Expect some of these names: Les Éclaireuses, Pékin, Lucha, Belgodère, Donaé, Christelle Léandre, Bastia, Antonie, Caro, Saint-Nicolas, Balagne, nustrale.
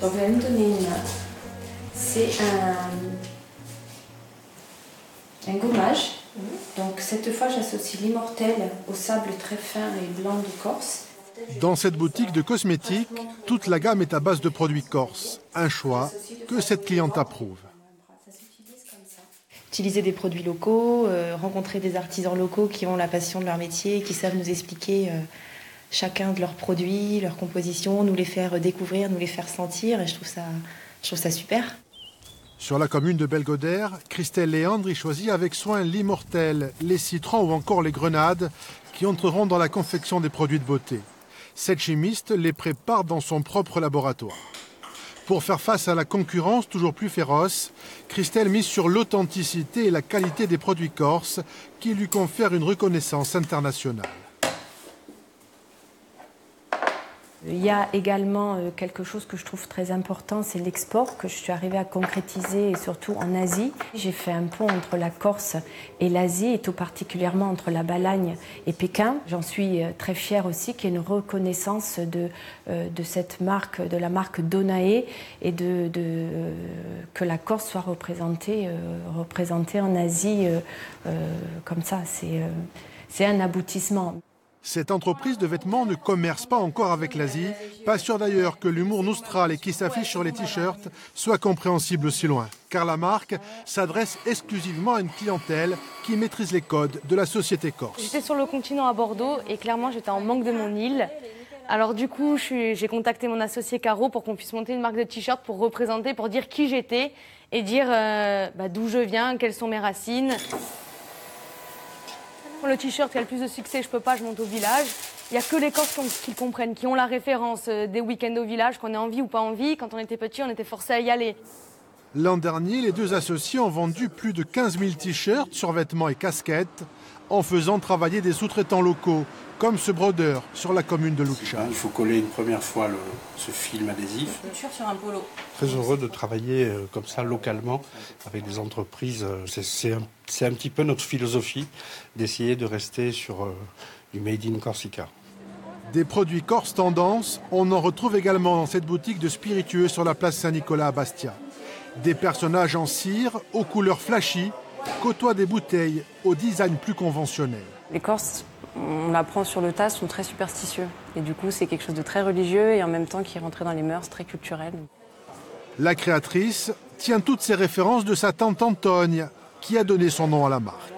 Donc je vais me donner une. C'est un gommage. Donc cette fois j'associe l'immortel au sable très fin et blanc de Corse. Dans cette boutique de cosmétiques, toute la gamme est à base de produits corses. Un choix que cette cliente approuve. Utiliser des produits locaux, rencontrer des artisans locaux qui ont la passion de leur métier, qui savent nous expliquer chacun de leurs produits, leur composition, nous les faire découvrir, nous les faire sentir. Et je trouve ça super. Sur la commune de Belgodère, Christelle Léandre y choisit avec soin l'immortel, les citrons ou encore les grenades qui entreront dans la confection des produits de beauté. Cette chimiste les prépare dans son propre laboratoire. Pour faire face à la concurrence toujours plus féroce, Christelle mise sur l'authenticité et la qualité des produits corses qui lui confèrent une reconnaissance internationale. Il y a également quelque chose que je trouve très important, c'est l'export que je suis arrivée à concrétiser, et surtout en Asie. J'ai fait un pont entre la Corse et l'Asie, et tout particulièrement entre la Balagne et Pékin. J'en suis très fière aussi qu'il y ait une reconnaissance de cette marque, de la marque Donaé, et que la Corse soit représentée en Asie comme ça. C'est un aboutissement. Cette entreprise de vêtements ne commerce pas encore avec l'Asie, pas sûr d'ailleurs que l'humour noustral et qui s'affiche sur les t-shirts soit compréhensible aussi loin, car la marque s'adresse exclusivement à une clientèle qui maîtrise les codes de la société corse. J'étais sur le continent à Bordeaux et clairement j'étais en manque de mon île. Alors du coup, j'ai contacté mon associé Caro pour qu'on puisse monter une marque de t-shirt pour représenter, pour dire qui j'étais et dire d'où je viens, quelles sont mes racines. Le t-shirt qui a le plus de succès, je peux pas, je monte au village. Il n'y a que les Corses qui le comprennent, qui ont la référence des week-ends au village, qu'on ait envie ou pas envie. Quand on était petit, on était forcé à y aller. L'an dernier, les deux associés ont vendu plus de 15 000 t-shirts, survêtements et casquettes, en faisant travailler des sous-traitants locaux, comme ce brodeur sur la commune de Lucha. Il faut coller une première fois ce film adhésif. Sur un polo. Très heureux de travailler comme ça localement avec des entreprises. C'est un petit peu notre philosophie d'essayer de rester sur du Made in Corsica. Des produits corse tendance, on en retrouve également dans cette boutique de spiritueux sur la place Saint-Nicolas à Bastia. Des personnages en cire, aux couleurs flashy, côtoient des bouteilles au design plus conventionnel. Les Corses, on l'apprend sur le tas, sont très superstitieux. Et du coup, c'est quelque chose de très religieux et en même temps qui est rentré dans les mœurs, très culturel. La créatrice tient toutes ses références de sa tante Antonie, qui a donné son nom à la marque.